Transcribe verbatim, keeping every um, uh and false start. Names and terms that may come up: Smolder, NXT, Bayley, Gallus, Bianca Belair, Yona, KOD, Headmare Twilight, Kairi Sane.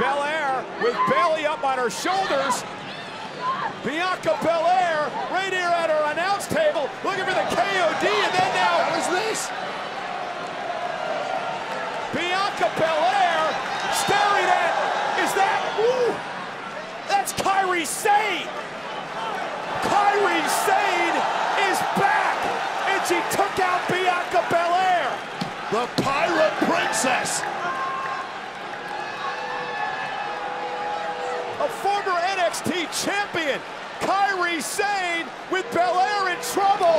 Belair with Bayley up on her shoulders. Bianca Belair right here at her announce table looking for the K O D, and then now... What is this? Bianca Belair staring at... Is that... Ooh, that's Kairi Sane! Kairi Sane is back, and she took out Bianca Belair! The Pirate Princess! A former N X T champion, Kairi Sane, with Belair in trouble.